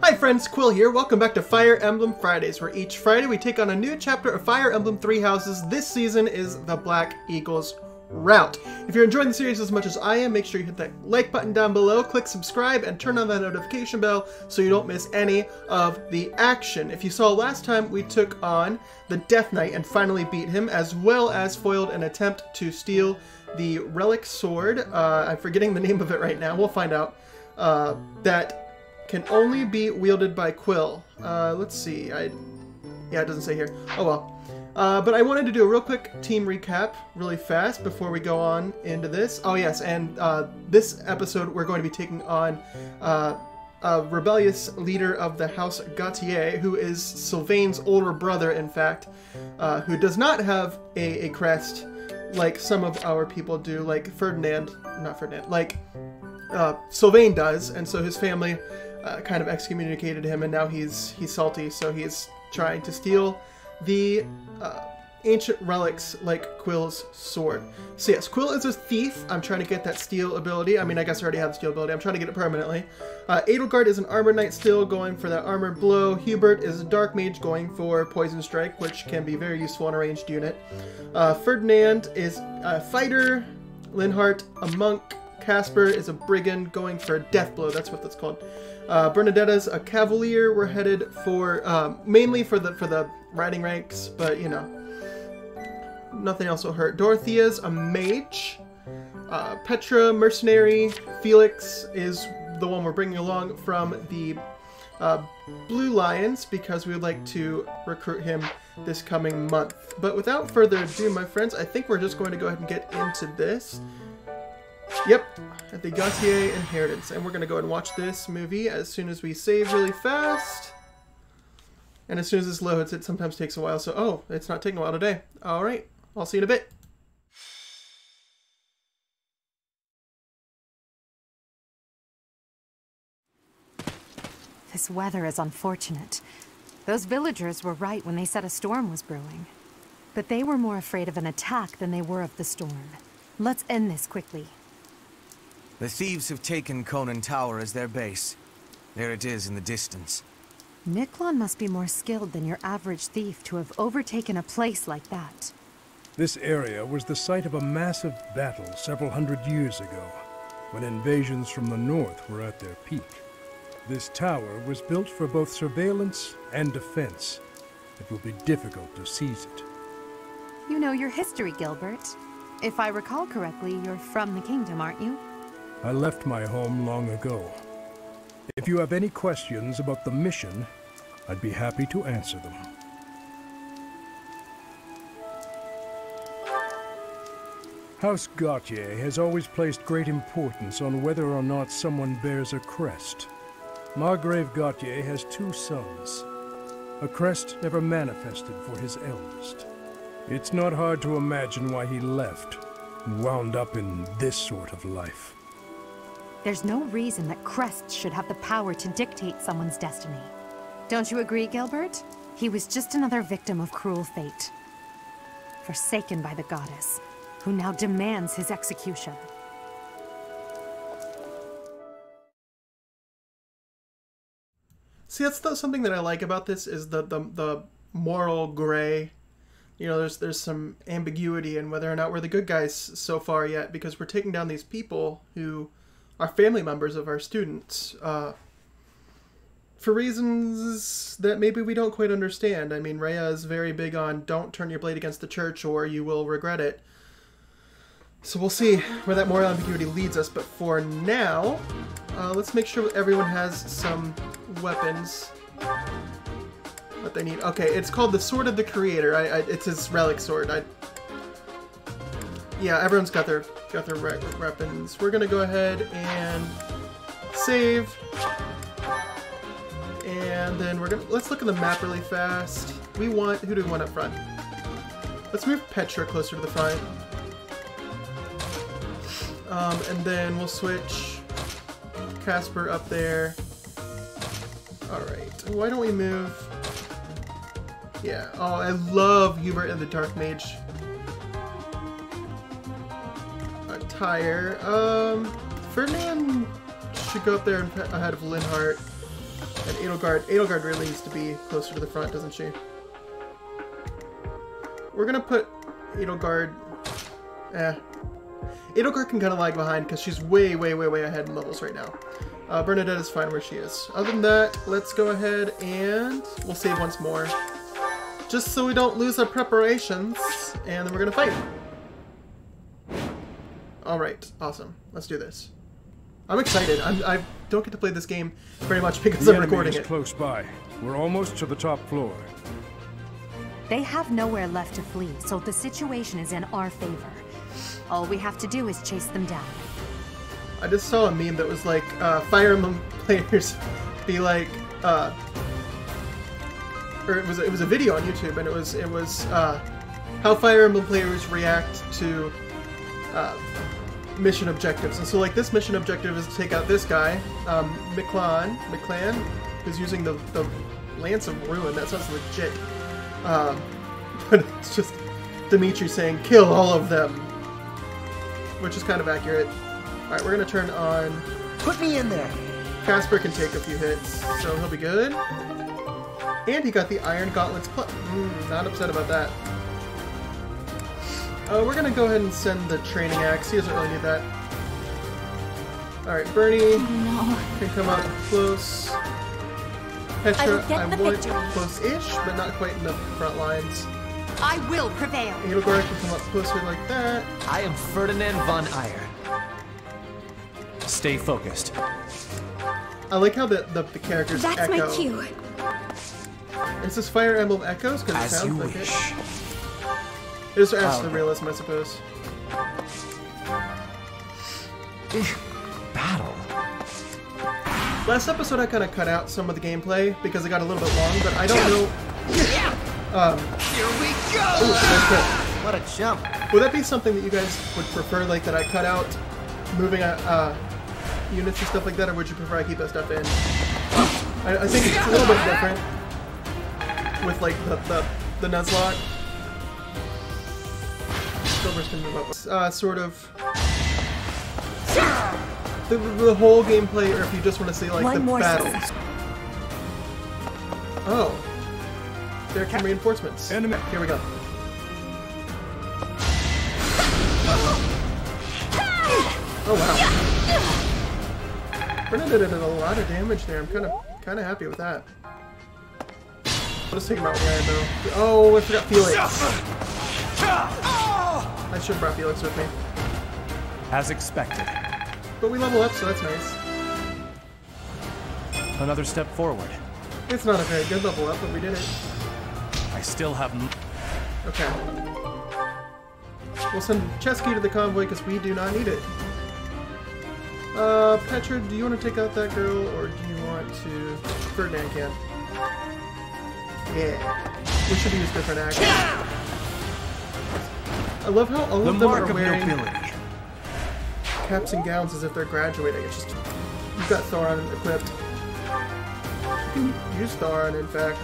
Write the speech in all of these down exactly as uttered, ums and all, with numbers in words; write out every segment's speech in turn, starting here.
Hi friends, Quill here. Welcome back to Fire Emblem Fridays, where each Friday we take on a new chapter of Fire Emblem Three Houses. This season is the Black Eagles route. If you're enjoying the series as much as I am, make sure you hit that like button down below, click subscribe, and turn on that notification bell so you don't miss any of the action. If you saw last time, we took on the Death Knight and finally beat him, as well as foiled an attempt to steal the Relic Sword. Uh, I'm forgetting the name of it right now. We'll find out. Uh, that... can only be wielded by Quill. Uh, let's see. I, yeah, it doesn't say here. Oh well. Uh, but I wanted to do a real quick team recap really fast before we go on into this. Oh yes, and uh, this episode we're going to be taking on uh, a rebellious leader of the House Gautier, who is Sylvain's older brother, in fact, uh, who does not have a, a crest like some of our people do, like Ferdinand, not Ferdinand, like uh, Sylvain does, and so his family Uh, kind of excommunicated him, and now he's he's salty, so he's trying to steal the uh, ancient relics like Quill's sword. So yes, Quill is a thief. I'm trying to get that steal ability. I mean, I guess I already have the steal ability. I'm trying to get it permanently. Uh, Edelgard is an armored knight still, going for that armored blow. Hubert is a dark mage, going for poison strike, which can be very useful in a ranged unit. Uh, Ferdinand is a fighter. Linhardt, a monk. Caspar is a brigand, going for a death blow. That's what that's called. Uh, Bernadetta's a cavalier. We're headed for um, mainly for the for the riding ranks, but you know, nothing else will hurt. Dorothea's a mage. Uh, Petra, mercenary. Felix is the one we're bringing along from the uh, Blue Lions, because we would like to recruit him this coming month. But without further ado, my friends, I think we're just going to go ahead and get into this. Yep, at the Gautier Inheritance. And we're going to go and watch this movie as soon as we save really fast. And as soon as this loads, it sometimes takes a while. So, oh, it's not taking a while today. All right, I'll see you in a bit. This weather is unfortunate. Those villagers were right when they said a storm was brewing. But they were more afraid of an attack than they were of the storm. Let's end this quickly. The thieves have taken Conand Tower as their base. There it is in the distance. Miklan must be more skilled than your average thief to have overtaken a place like that. This area was the site of a massive battle several hundred years ago, when invasions from the north were at their peak. This tower was built for both surveillance and defense. It will be difficult to seize it. You know your history, Gilbert. If I recall correctly, you're from the kingdom, aren't you? I left my home long ago. If you have any questions about the mission, I'd be happy to answer them. House Gautier has always placed great importance on whether or not someone bears a crest. Margrave Gautier has two sons. A crest never manifested for his eldest. It's not hard to imagine why he left and wound up in this sort of life. There's no reason that crests should have the power to dictate someone's destiny. Don't you agree, Gilbert? He was just another victim of cruel fate. Forsaken by the goddess, who now demands his execution. See, that's the, something that I like about this, is the, the, the moral gray. You know, there's, there's some ambiguity in whether or not we're the good guys so far yet, because we're taking down these people who... our family members of our students, uh, for reasons that maybe we don't quite understand. I mean, Rhea is very big on don't turn your blade against the church or you will regret it. So we'll see where that moral ambiguity leads us. But for now, uh, let's make sure everyone has some weapons that they need. Okay, it's called the Sword of the Creator. I, I, it's his relic sword. I, yeah, everyone's got their... got their weapons. We're gonna go ahead and save, and then we're gonna let's look at the map really fast. We want who do we want up front? Let's move Petra closer to the front, um, and then we'll switch Caspar up there. All right. Why don't we move? Yeah. Oh, I love Hubert and the Dark Mage. Higher. Um, Ferdinand should go up there ahead of Linhardt. And Edelgard, Edelgard really needs to be closer to the front, doesn't she? We're gonna put Edelgard. Eh. Edelgard can kind of lag behind because she's way, way, way, way ahead in levels right now. Uh, Bernadette is fine where she is. Other than that, let's go ahead and we'll save once more. Just so we don't lose our preparations, and then we're gonna fight. Alright, awesome. Let's do this. I'm excited. I'm, I don't get to play this game very much because I'm recording it. Close by. We're almost to the top floor. They have nowhere left to flee, so the situation is in our favor. All we have to do is chase them down. I just saw a meme that was like, uh, Fire Emblem players be like, uh, or it was it was a video on YouTube, and it was it was uh, how Fire Emblem players react to uh, mission objectives. And so like this mission objective is to take out this guy, um, Miklan, Miklan, who's using the the Lance of Ruin. That sounds legit, um, but it's just Dimitri saying kill all of them, which is kind of accurate. All right, we're gonna turn on. Put me in there. Caspar can take a few hits, so he'll be good. And he got the Iron Gauntlets plus. Mm, not upset about that. Uh, we're gonna go ahead and send the Training Axe. He doesn't really need that. Alright, Bernie no. can come up close. Petra, I, I want close-ish, but not quite in the front lines. I will prevail. Edelgard can come up closer like that. I am Ferdinand von Aegir. Stay focused. I like how the, the, the characters That's echo. That's my cue. Is this Fire Emblem Echoes? Because it sounds like wish. it. It just adds to the realism, I suppose. Battle. Last episode, I kind of cut out some of the gameplay because it got a little bit long, but I don't know. Um, Here we go! Ooh, what a jump! Would that be something that you guys would prefer, like that I cut out moving uh, uh, units and stuff like that, or would you prefer I keep that stuff in? I, I think it's a little bit different. With like the the, the Nuzlocke. Silver's gonna move up. Uh, sort of the, the whole gameplay, or if you just want to see like One the battles. Side. Oh, there come reinforcements. Enemy. Here we go. Oh wow! Bernadetta did a lot of damage there. I'm kind of kind of happy with that. Let's take him out there, though. Oh, I forgot Felix. I should have brought Felix with me. As expected. But we level up, so that's nice. Another step forward. It's not a very good level up, but we did it. I still haven't. Okay. We'll send Chesky to the convoy because we do not need it. Uh, Petra, do you want to take out that girl, or do you want to? Ferdinand can. Yeah, we should use different actions. I love how all the of them are of wearing nobility. caps and gowns as if they're graduating. It's just you've got Thoron equipped. You can use Thoron, in fact.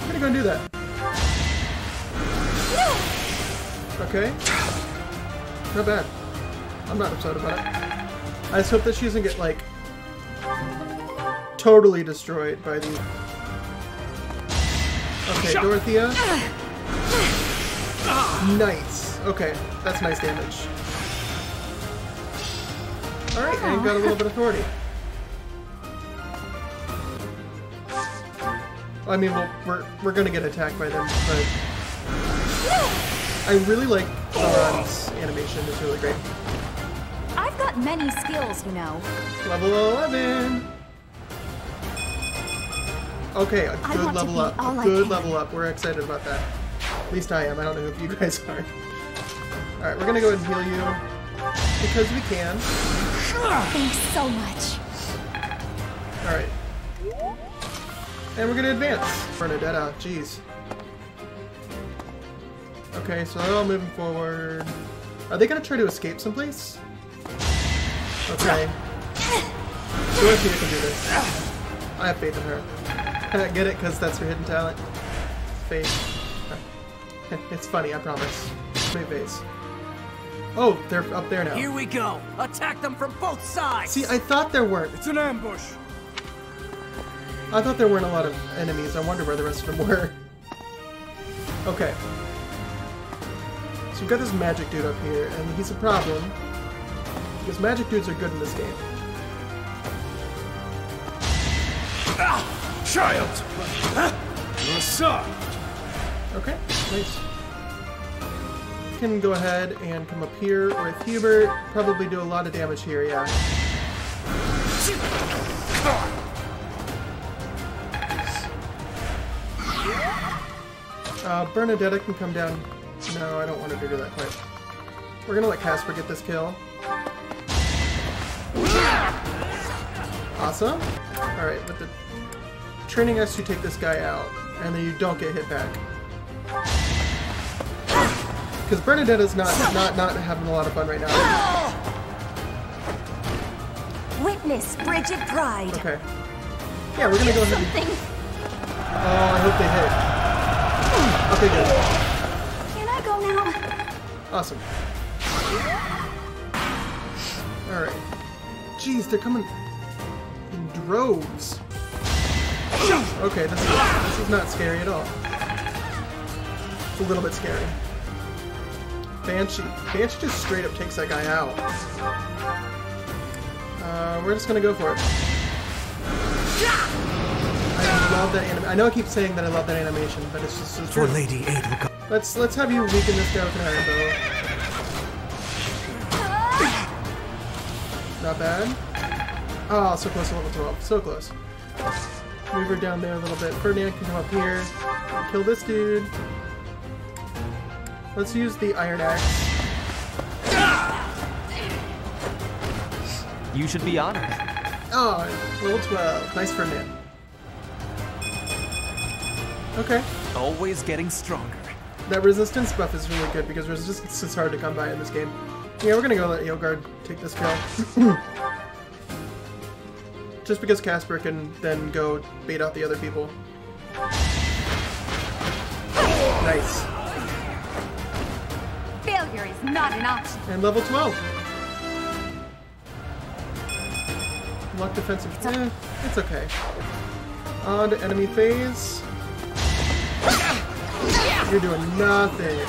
I'm gonna go and do that. Okay, not bad. I'm not upset about it. I just hope that she doesn't get like totally destroyed by the. Okay, Dorothea. Nice. Okay, that's nice damage. Alright, and you've got a little bit of authority. I mean, we'll, we're, we're gonna get attacked by them, but... I really like Thoron's animation, it's really great. I've got many skills, you know. Level eleven! Okay, a good level up. A good level up. We're excited about that. At least I am. I don't know if you guys are. Alright, we're gonna go ahead and heal you. Because we can. Thanks so much. Alright. And we're gonna advance. Bernadetta, jeez. Okay, so they're all moving forward. Are they gonna try to escape someplace? Okay. Dorothea can do this. I have faith in her. I get it, because that's her hidden talent. Face. It's funny, I promise. My face. Oh, they're up there now. Here we go. Attack them from both sides. See, I thought there weren't. It's an ambush. I thought there weren't a lot of enemies. I wonder where the rest of them were. Okay. So we've got this magic dude up here, and he's a problem. Because magic dudes are good in this game. Ah, child! Huh? You're soft! Okay, nice. Can go ahead and come up here, or with Hubert, probably do a lot of damage here, yeah. Uh, Bernadetta can come down. No, I don't want her to do that quite. We're gonna let Caspar get this kill. Awesome. Alright, with the training us, you take this guy out, and then you don't get hit back. Because Bernadetta's not, not not having a lot of fun right now. Witness Bridget Pride. Okay. Yeah, we're gonna go ahead and... Oh, I hope they hit. Okay, good. Can I go now? Awesome. Alright. Jeez, they're coming in droves. Okay, this is, this is not scary at all. It's a little bit scary. Banshee. Banshee just straight up takes that guy out. Uh, we're just gonna go for it. I love that animation. I know I keep saying that I love that animation, but it's just... It's for Lady Edelgard. Let's let's have you weaken this guy with an iron bow. Not bad. Oh, so close to level twelve. So close. Move her down there a little bit. Ferdinand can come up here. Kill this dude. Let's use the iron axe. You should be honored. Oh, level twelve. Nice for a man. Okay. Always getting stronger. That resistance buff is really good because resistance is hard to come by in this game. Yeah, we're gonna go let Edelgard take this kill. Just because Caspar can then go bait out the other people. Nice. Failure is not an option. And level twelve. Luck defensive. Eh, it's okay. On to enemy phase. You're doing nothing.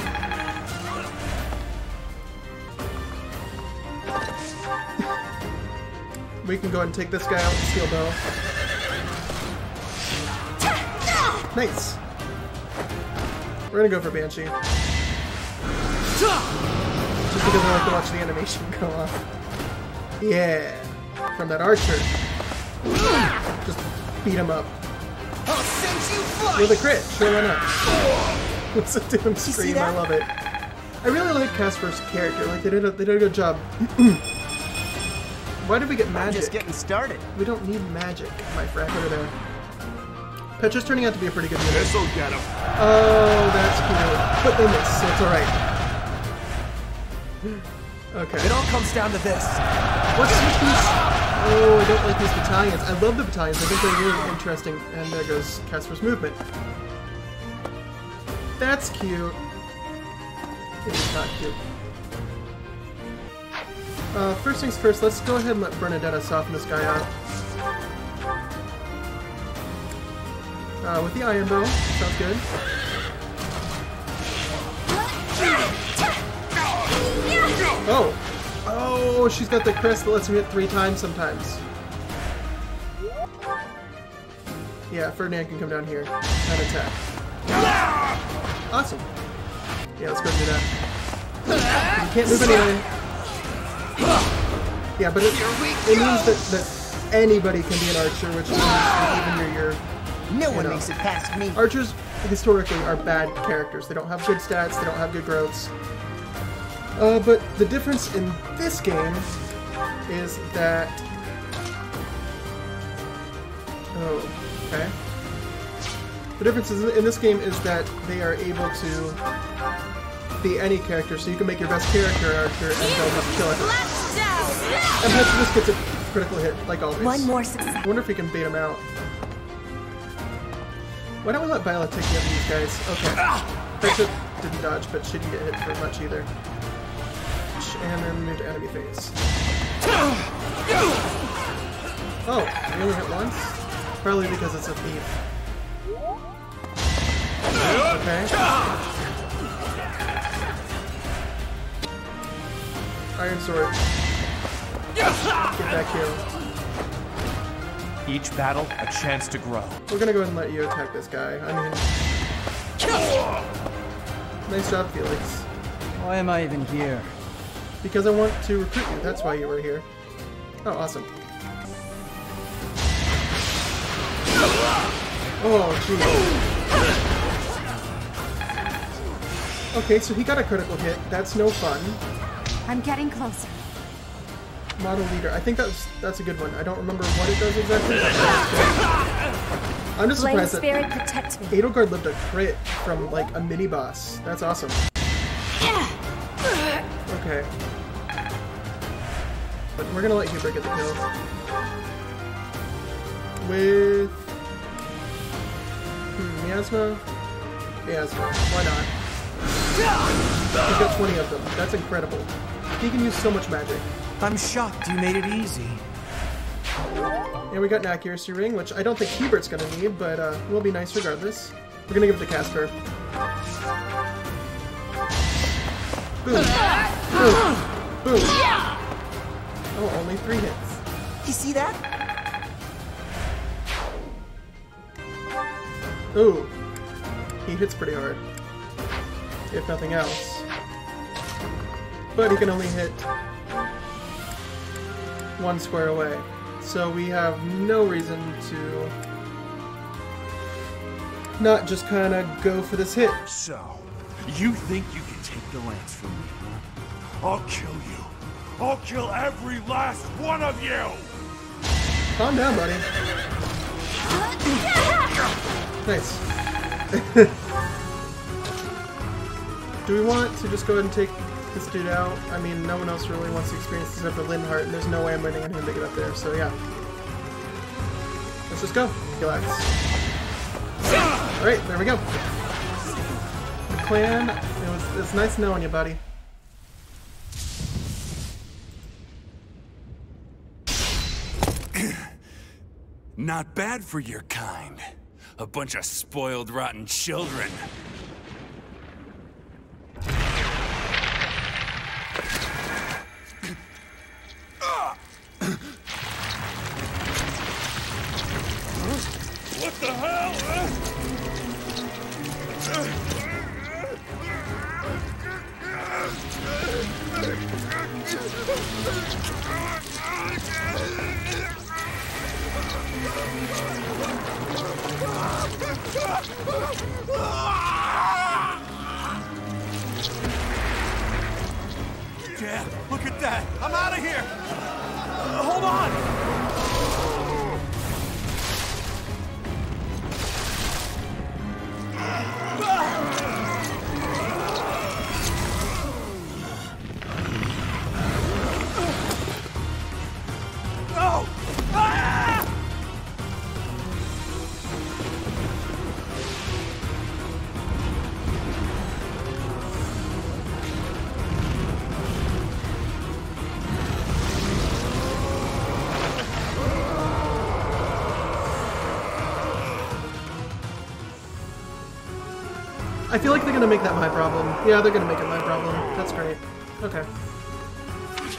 We can go ahead and take this guy out with steel bow. Nice. We're gonna go for Banshee. Just because I like to watch the animation go off. Yeah. From that archer. Just beat him up. With a crit, sure why not. Let's do him scream, I love it. I really like Caspar's character, like they did a, they did a good job. Why did we get magic? I'm just getting started. We don't need magic, my friend over there. Petra's turning out to be a pretty good unit. This'll get him. Oh, that's cool. But they miss, so it's alright. Okay. It all comes down to this. What's with these? Oh, I don't like these battalions. I love the battalions. I think they're really interesting. And there goes Caspar's movement. That's cute. It's not cute. Uh, first things first, let's go ahead and let Bernadetta soften this guy out. Uh, with the iron bow. Sounds good. Oh! Oh, she's got the crest that lets me hit three times sometimes. Yeah, Ferdinand can come down here and attack. Awesome. Yeah, let's go do that. You can't move anyway. Yeah, but it, it means that, that anybody can be an archer, which means even your... your no one makes it past me. Archers, historically, are bad characters. They don't have good stats, they don't have good growths. Uh, but the difference in this game is that... Oh, okay. The difference in this game is that they are able to be any character, so you can make your best character an archer and they'll just kill it. And Petra just gets a critical hit, like always. One more success. I wonder if we can bait him out. Why don't we let Byleth take up these guys? Okay. Petra didn't dodge, but she didn't get hit for much either. And then move to enemy phase. Oh, we only hit once? Probably because it's a thief. Okay. Iron Sword. Get that kill. Each battle, a chance to grow. We're gonna go ahead and let you attack this guy. I mean... Nice job, Felix. Why am I even here? Because I want to recruit you, that's why you were here. Oh, awesome. Oh, geez. Okay, so he got a critical hit. That's no fun. I'm getting closer. Model leader. I think that's that's a good one. I don't remember what it does exactly. I'm just surprised Blame that protect me. Edelgard lived a crit from like a mini boss. That's awesome. Okay. But we're gonna let Hubert get the kill. With hmm, Miasma? Miasma. Why not? He's got twenty of them. That's incredible. He can use so much magic. I'm shocked you made it easy. And we got an accuracy ring, which I don't think Hubert's gonna need, but uh, will be nice regardless. We're gonna give it to Caspar. Boom. Boom. Boom. Oh, only three hits. You see that? Ooh. He hits pretty hard. If nothing else. But he can only hit one square away. So we have no reason to not just kind of go for this hit. So, you think you can take the lance from me, huh? I'll kill you. I'll kill every last one of you! Calm down, buddy. Nice. Do we want to just go ahead and take this dude out? I mean, no one else really wants to experience this except for Linhardt, and there's no way I'm waiting on him to get up there, so yeah. Let's just go. Relax. Alright, there we go. Clan, it was, it's nice knowing you, buddy. Not bad for your kind. A bunch of spoiled, rotten children. What the hell? Yeah, look at that! I'm out of here! Uh, hold on! No! Ah! I feel like they're gonna make that my problem. Yeah, they're gonna make it my problem. That's great. Okay.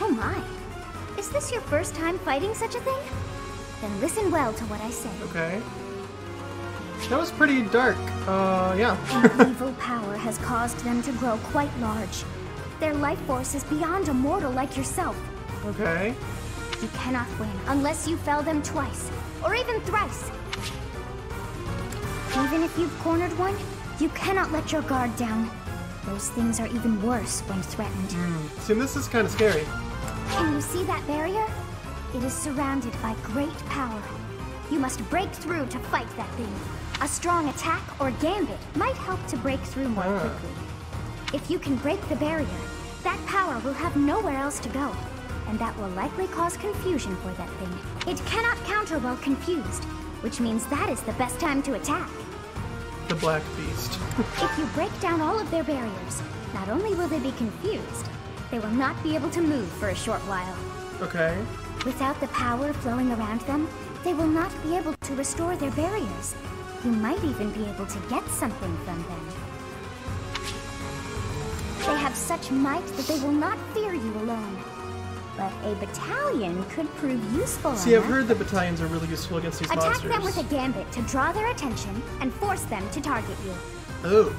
Oh my. Is this your first time fighting such a thing? Then listen well to what I say. Okay. That was pretty dark. Uh, yeah. An evil power has caused them to grow quite large. Their life force is beyond a mortal like yourself. Okay. You cannot win unless you fell them twice, or even thrice. Even if you've cornered one, you cannot let your guard down. Those things are even worse when threatened. Mm. See, this is kind of scary. Can you see that barrier? It is surrounded by great power. You must break through to fight that thing. A strong attack or gambit might help to break through more ah. quickly. If you can break the barrier, that power will have nowhere else to go, and that will likely cause confusion for that thing. It cannot counter while confused, which means that is the best time to attack. The Black Beast. If you break down all of their barriers, not only will they be confused, they will not be able to move for a short while. Okay. Without the power flowing around them, They will not be able to restore their barriers. You might even be able to get something from them. They have such might that they will not fear you alone. But a battalion could prove useful. See, I've heard that battalions are really useful against these monsters. Attack them with a gambit to draw their attention and force them to target you. Oh.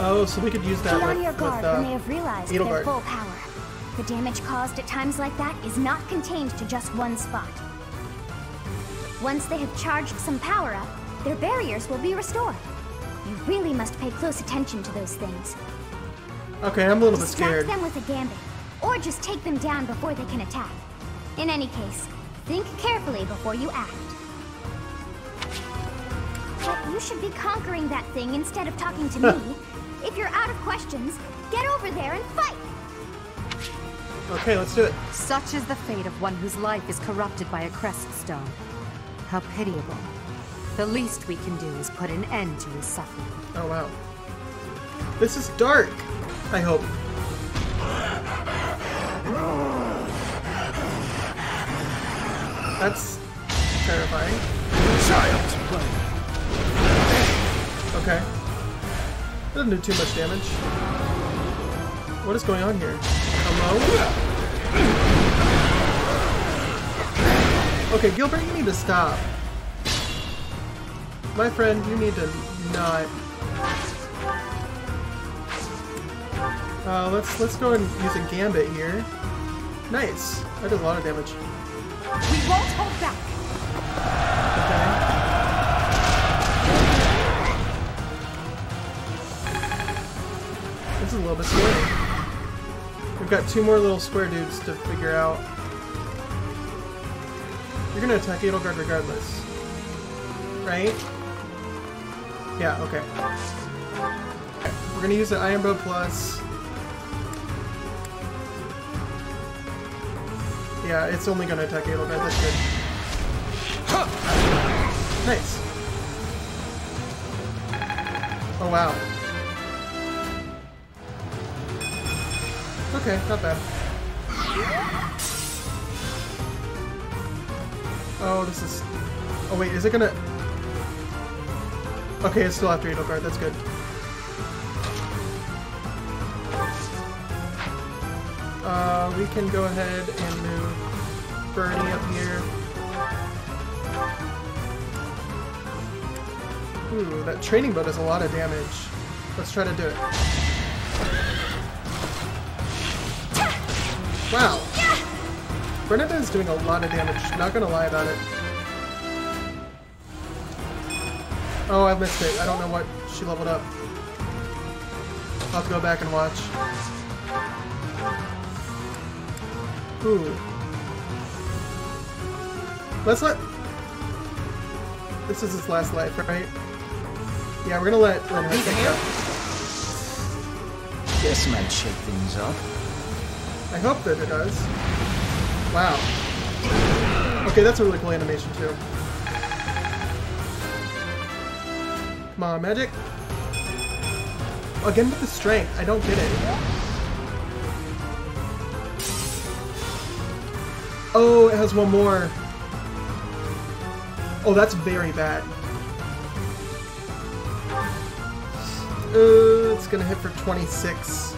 Oh, so we could use that with, your guard with uh, when they have realized their full power. The damage caused at times like that is not contained to just one spot. Once they have charged some power up, their barriers will be restored. You really must pay close attention to those things. Okay, I'm a little bit scared. Distract them with a gambit, or just take them down before they can attack. In any case, think carefully before you act. But you should be conquering that thing instead of talking to me. If you're out of questions, get over there and fight! Okay, let's do it. Such is the fate of one whose life is corrupted by a crest stone. How pitiable. The least we can do is put an end to his suffering. Oh, wow. This is dark, I hope. That's terrifying. Child's play. Okay. Doesn't do too much damage. What is going on here? Hello? Okay, Gilbert, you need to stop. My friend, you need to not. Uh, let's let's go and use a gambit here. Nice. That does a lot of damage. We won't hold back. Okay. This is a little bit scary. We've got two more little square dudes to figure out. You're gonna attack Edelgard regardless, right? Yeah, okay. Okay. We're gonna use the Iron Bow Plus. Yeah, it's only gonna attack Edelgard, that's good. Nice. Oh wow. Okay, not bad. Oh, this is... Oh wait, is it gonna... Okay, it's still after Edelgard, that's good. Uh, we can go ahead and move Bernie up here. Ooh, that training bow does a lot of damage. Let's try to do it. Wow! Bernadetta is doing a lot of damage, not gonna lie about it. Oh, I missed it. I don't know what she leveled up. I'll have to go back and watch. Ooh. Let's let... This is his last life, right? Yeah, we're gonna let Linhardt take it up. This might shake things up. I hope that it does. Wow. Okay, that's a really cool animation, too. Come on, magic. Again with the strength. I don't get it. Oh, it has one more. Oh, that's very bad. Uh, it's going to hit for twenty-six.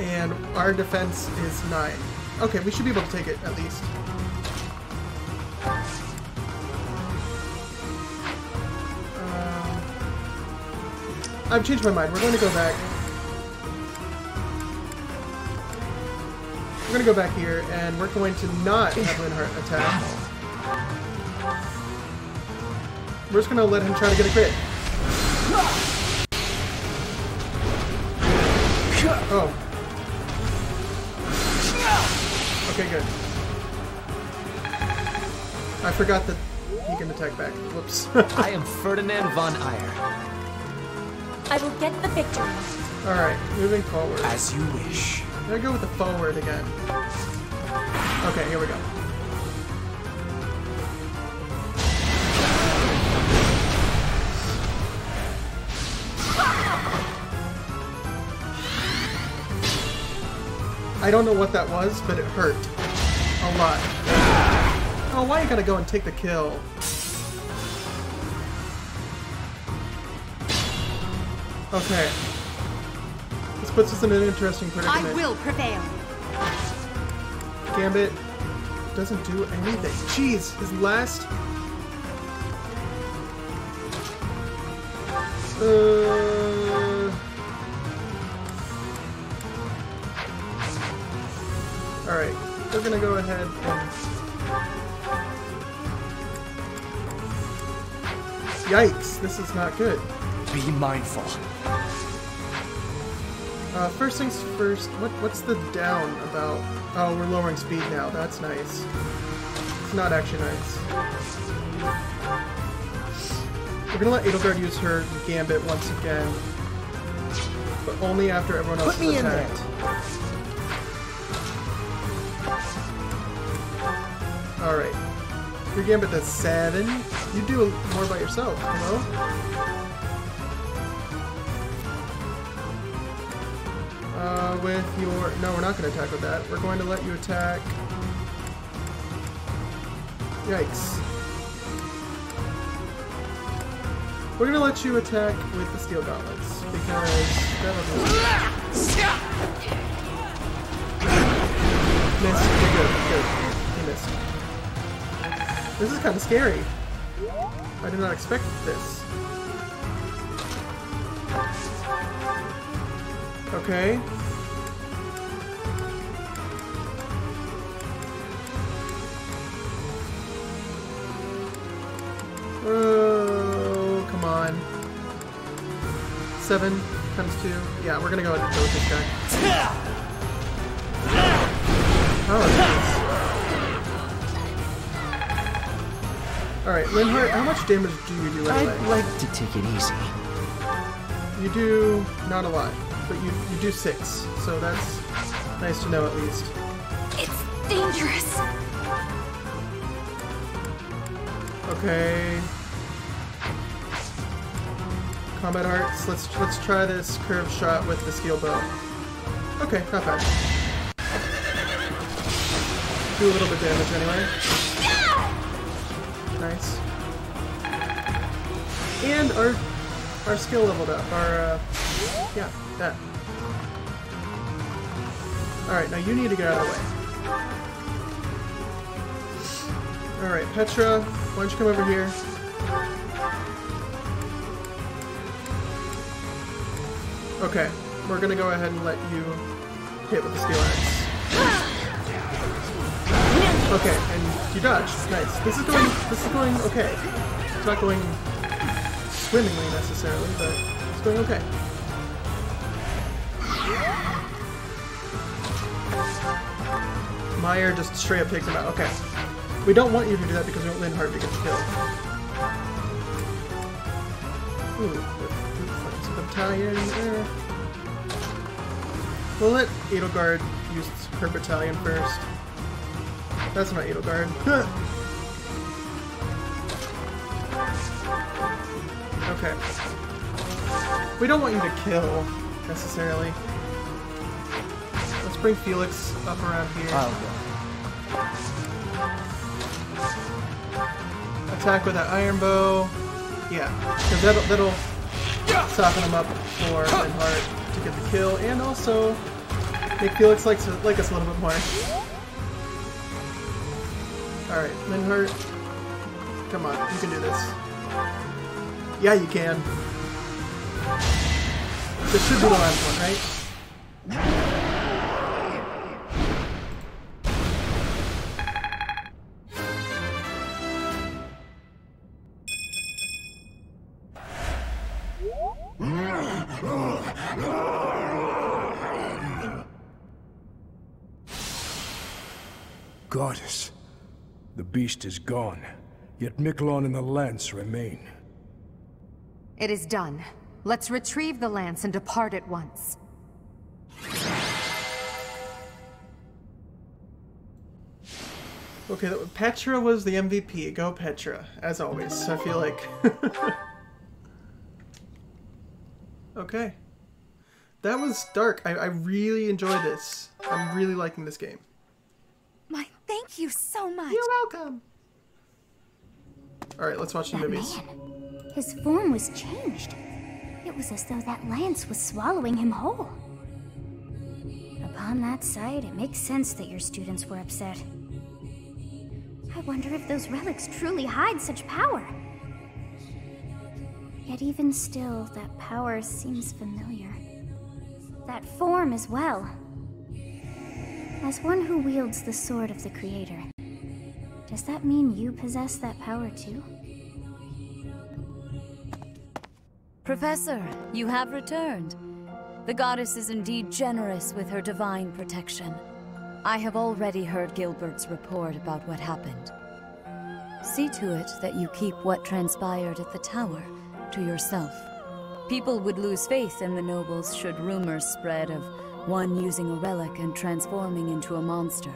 And our defense is nine. Okay, we should be able to take it at least. I've changed my mind. We're going to go back. We're going to go back here, and we're going to not have Linhardt attack. We're just going to let him try to get a crit. Oh. Okay, good. I forgot that he can attack back. Whoops. I am Ferdinand von Aegir. I will get the victory. Alright, moving forward. As you wish. I'm gonna go with the forward again. Okay, here we go. I don't know what that was, but it hurt. a lot. Oh, why you gotta go and take the kill? Okay. This puts us in an interesting predicament. I will prevail. Gambit doesn't do anything. Jeez, his last. Uh... Alright, we're gonna go ahead and... Yikes, this is not good. Be mindful. Uh, first things first, what, what's the down about? Oh, we're lowering speed now, that's nice. It's not actually nice. We're gonna let Edelgard use her gambit once again, but only after everyone else is attacked. Alright. Your gambit does seven. You do more by yourself, hello? Uh, with your... No, we're not gonna attack with that. We're going to let you attack... Yikes. We're gonna let you attack with the steel gauntlets because that'll be missed. You're good. Good. You missed. This is kind of scary. I did not expect this. Okay. Seven times two. Yeah, we're gonna go ahead and go with this guy. Oh, nice. Alright, Linhardt, how much damage do you do anyway? I'd like to take it easy. You do not a lot, but you, you do six, so that's nice to know at least. It's dangerous. Okay. Combat arts. Let's let's try this curved shot with the steel bow. Okay, not bad. Do a little bit of damage anyway. Nice. And our our skill leveled up. Our uh, yeah, that. All right, now you need to get out of the way. All right, Petra, why don't you come over here? Okay, we're gonna go ahead and let you hit with the steel axe. Okay, and you dodge. Nice. This is going. This is going okay. It's not going swimmingly necessarily, but it's going okay. Meyer just straight up takes him out. Okay, we don't want you to do that because we want Linhardt to get killed. Ooh. Battalion there. We'll let Edelgard use her battalion first. That's not Edelgard. Okay. We don't want you to kill, necessarily. Let's bring Felix up around here. Oh. Attack with that iron bow. Yeah, because that'll... that'll Soften him up for Linhardt to get the kill, and also make Felix like, like us a little bit more. Alright, Linhardt, come on, you can do this. Yeah, you can. This should be the last one, right? Goddess, the beast is gone, yet Miklan and the lance remain. It is done. Let's retrieve the lance and depart at once. Okay, that, Petra was the M V P. Go Petra, as always, I feel like. Okay. That was dark. I, I really enjoyed this. I'm really liking this game. My Thank you so much. You're welcome. All right, let's watch the movies. Man, his form was changed. It was as though that lance was swallowing him whole. Upon that sight, it makes sense that your students were upset. I wonder if those relics truly hide such power. Yet even still, that power seems familiar. That form as well. As one who wields the Sword of the Creator, does that mean you possess that power too? Professor, you have returned. The goddess is indeed generous with her divine protection. I have already heard Gilbert's report about what happened. See to it that you keep what transpired at the tower to yourself. People would lose faith in the nobles should rumors spread of one using a relic and transforming into a monster.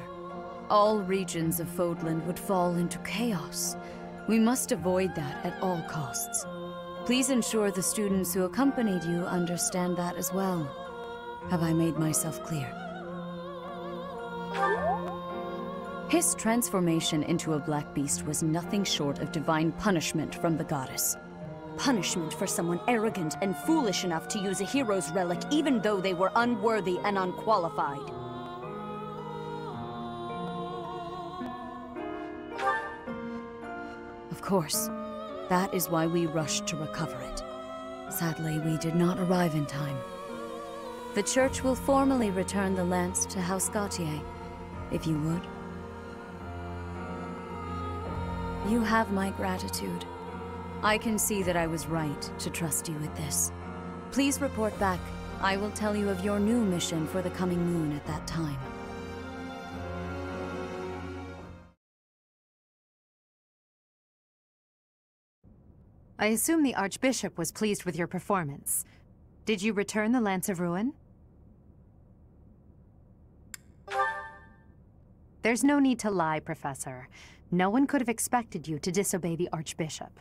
All regions of Fódlan would fall into chaos. We must avoid that at all costs. Please ensure the students who accompanied you understand that as well. Have I made myself clear? His transformation into a black beast was nothing short of divine punishment from the goddess. Punishment for someone arrogant and foolish enough to use a hero's relic, even though they were unworthy and unqualified. Of course. That is why we rushed to recover it. Sadly, we did not arrive in time. The Church will formally return the lance to House Gautier, if you would. You have my gratitude. I can see that I was right to trust you with this. Please report back. I will tell you of your new mission for the coming moon at that time. I assume the Archbishop was pleased with your performance. Did you return the Lance of Ruin? There's no need to lie, Professor. No one could have expected you to disobey the Archbishop.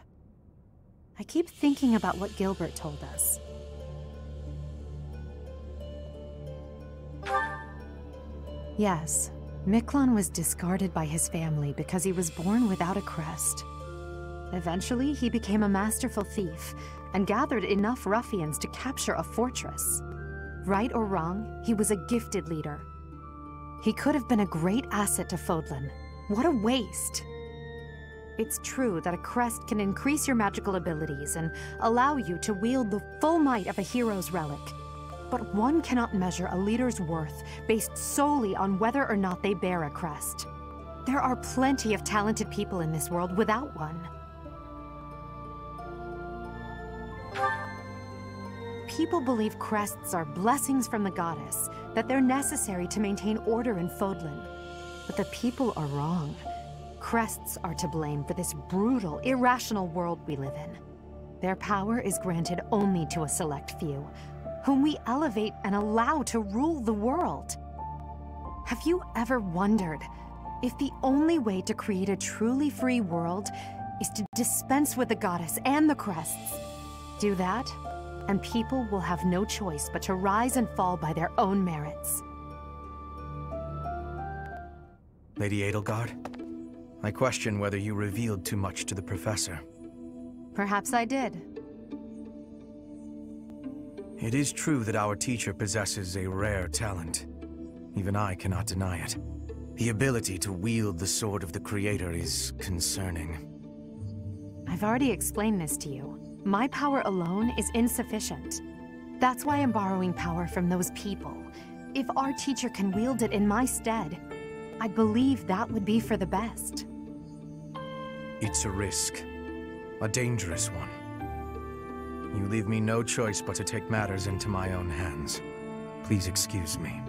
I keep thinking about what Gilbert told us. Yes, Miklan was discarded by his family because he was born without a crest. Eventually, he became a masterful thief and gathered enough ruffians to capture a fortress. Right or wrong, he was a gifted leader. He could have been a great asset to Fódlan. What a waste! It's true that a crest can increase your magical abilities and allow you to wield the full might of a hero's relic. But one cannot measure a leader's worth based solely on whether or not they bear a crest. There are plenty of talented people in this world without one. People believe crests are blessings from the goddess, that they're necessary to maintain order in Fódlan. But the people are wrong. Crests are to blame for this brutal, irrational world we live in. Their power is granted only to a select few, whom we elevate and allow to rule the world. Have you ever wondered if the only way to create a truly free world is to dispense with the goddess and the crests? Do that, and people will have no choice but to rise and fall by their own merits. Lady Edelgard? I question whether you revealed too much to the professor. Perhaps I did. It is true that our teacher possesses a rare talent. Even I cannot deny it. The ability to wield the Sword of the Creator is concerning. I've already explained this to you. My power alone is insufficient. That's why I'm borrowing power from those people. If our teacher can wield it in my stead, I believe that would be for the best. It's a risk. A dangerous one. You leave me no choice but to take matters into my own hands. Please excuse me.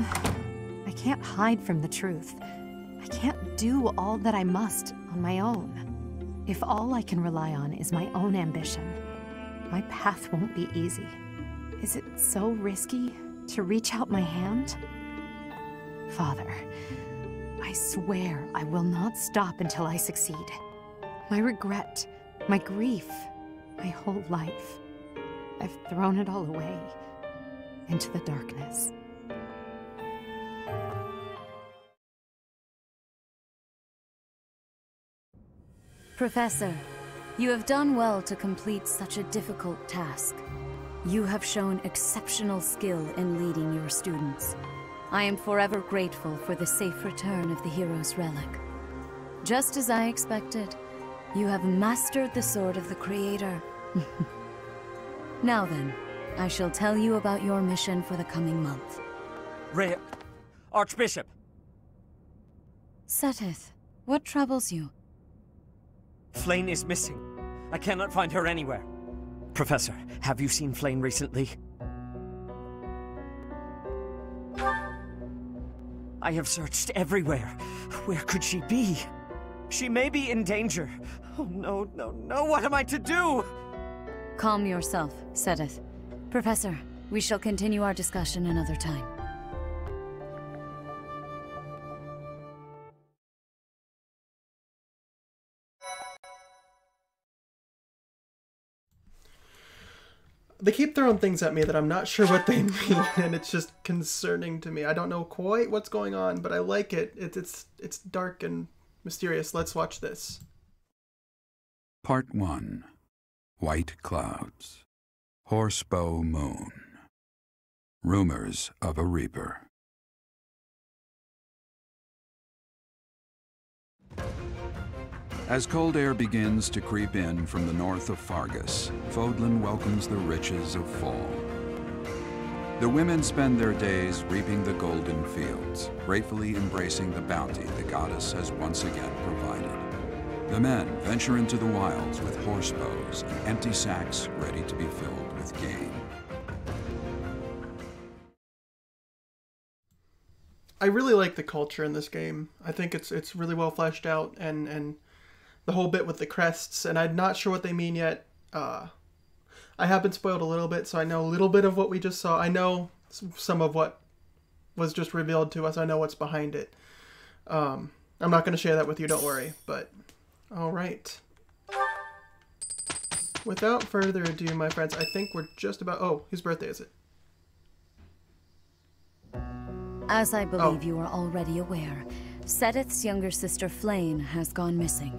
I can't hide from the truth. I can't do all that I must on my own. If all I can rely on is my own ambition, my path won't be easy. Is it so risky to reach out my hand? Father, I swear I will not stop until I succeed. My regret, my grief, my whole life, I've thrown it all away. into the darkness. Professor, you have done well to complete such a difficult task. You have shown exceptional skill in leading your students. I am forever grateful for the safe return of the hero's relic. Just as I expected, you have mastered the Sword of the Creator. Now then, I shall tell you about your mission for the coming month. Rhea, Archbishop! Seteth, what troubles you? Flayne is missing. I cannot find her anywhere. Professor, have you seen Flayne recently? I have searched everywhere. Where could she be? She may be in danger. Oh no, no, no, what am I to do? Calm yourself, Seteth. Professor, we shall continue our discussion another time. They keep throwing things at me that I'm not sure what they mean, and it's just concerning to me. I don't know quite what's going on, but I like it. It's it's it's dark and mysterious. Let's watch this. Part one. White Clouds. Horsebow Moon. Rumors of a Reaper. As cold air begins to creep in from the north of Fargus, Fódlan welcomes the riches of fall. The women spend their days reaping the golden fields, gratefully embracing the bounty the goddess has once again provided. The men venture into the wilds with horsebows and empty sacks ready to be filled with game. I really like the culture in this game. I think it's it's really well fleshed out, and and the whole bit with the crests, and I'm not sure what they mean yet. Uh, I have been spoiled a little bit, so I know a little bit of what we just saw. I know some of what was just revealed to us. I know what's behind it. Um, I'm not going to share that with you, don't worry. But, all right. Without further ado, my friends, I think we're just about... Oh, whose birthday is it? As I believe oh. you are already aware, Seteth's younger sister Flayne has gone missing.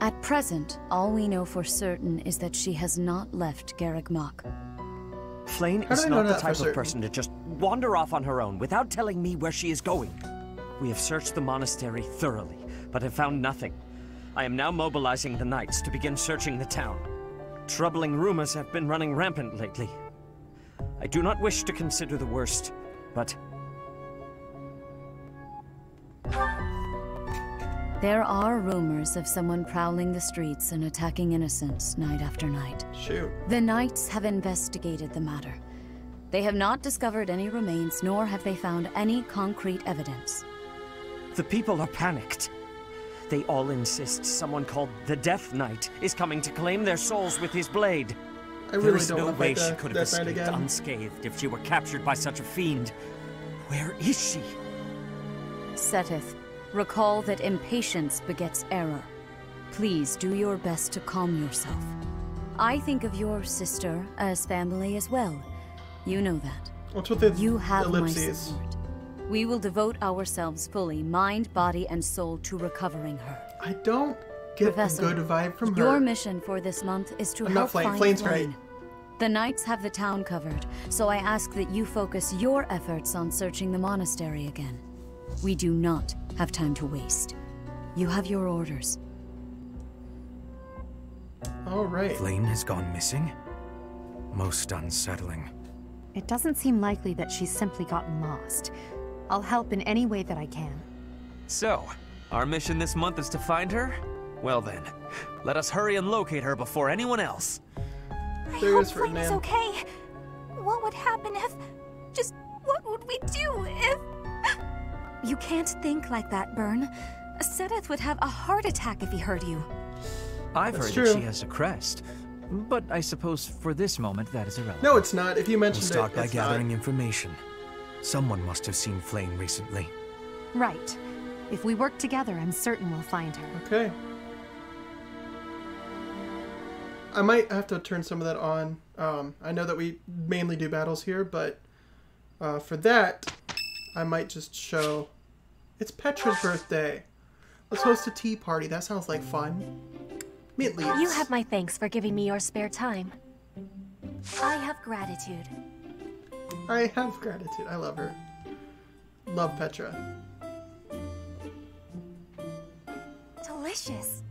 At present, all we know for certain is that she has not left Garreg Mach. Flayne is not the type of person to just wander off on her own without telling me where she is going. We have searched the monastery thoroughly, but have found nothing. I am now mobilizing the knights to begin searching the town. Troubling rumors have been running rampant lately. I do not wish to consider the worst, but... There are rumors of someone prowling the streets and attacking innocents night after night. Shoot. The Knights have investigated the matter. They have not discovered any remains, nor have they found any concrete evidence. The people are panicked. They all insist someone called the Death Knight is coming to claim their souls with his blade. I really there is don't no way she could have escaped unscathed if she were captured by such a fiend. Where is she? Seteth. Recall that impatience begets error. Please do your best to calm yourself. I think of your sister as family as well. You know that. What's with the you have ellipses? My support. We will devote ourselves fully, mind, body, and soul, to recovering her. I don't get Professor, a good vibe from her. Your mission for this month is to I'm help not find Flayne. The Knights have the town covered, so I ask that you focus your efforts on searching the monastery again. We do not have time to waste. You have your orders. All right. Flayne has gone missing? Most unsettling. It doesn't seem likely that she's simply gotten lost. I'll help in any way that I can. So, our mission this month is to find her? Well then, let us hurry and locate her before anyone else. I there hope Flayne is okay. What would happen if... Just what would we do if... You can't think like that, Bern. Seteth would have a heart attack if he heard you. I've That's heard true. that she has a crest, but I suppose for this moment that is irrelevant. No, it's not. If you mentioned we'll start it, by it's gathering not. information. Someone must have seen Flayne recently. Right. If we work together, I'm certain we'll find her. Okay. I might have to turn some of that on. Um, I know that we mainly do battles here, but Uh, for that, I might just show... It's Petra's birthday. Let's host a tea party. That sounds like fun. Mint leaves. You have my thanks for giving me your spare time. I have gratitude. I have gratitude. I love her. Love Petra. Delicious.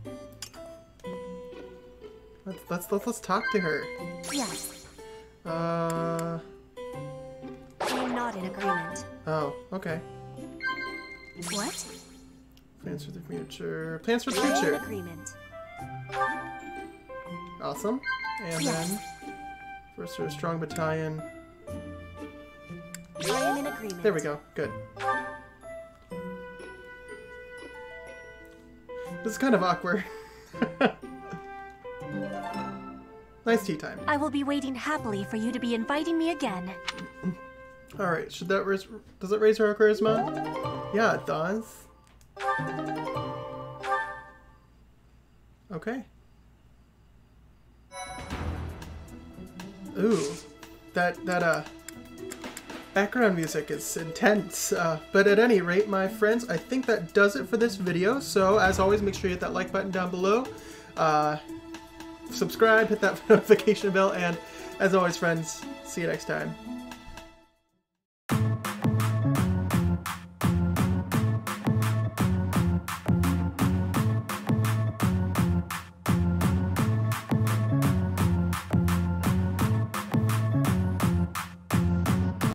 Let's let's let's, let's talk to her. Yes. Uh. I'm not in agreement. Oh, okay. What? Plans for the future. Plans for the future. In agreement. Awesome. And yes. Then first or a strong battalion. I am in agreement. There we go. Good. This is kind of awkward. Nice tea time. I will be waiting happily for you to be inviting me again. All right. Should that raise, does it raise her charisma? Yeah, it does. Okay. Ooh, that that uh. background music is intense, uh, but at any rate, my friends, I think that does it for this video. So, as always, make sure you hit that like button down below, uh, subscribe, hit that notification bell, and as always, friends, see you next time.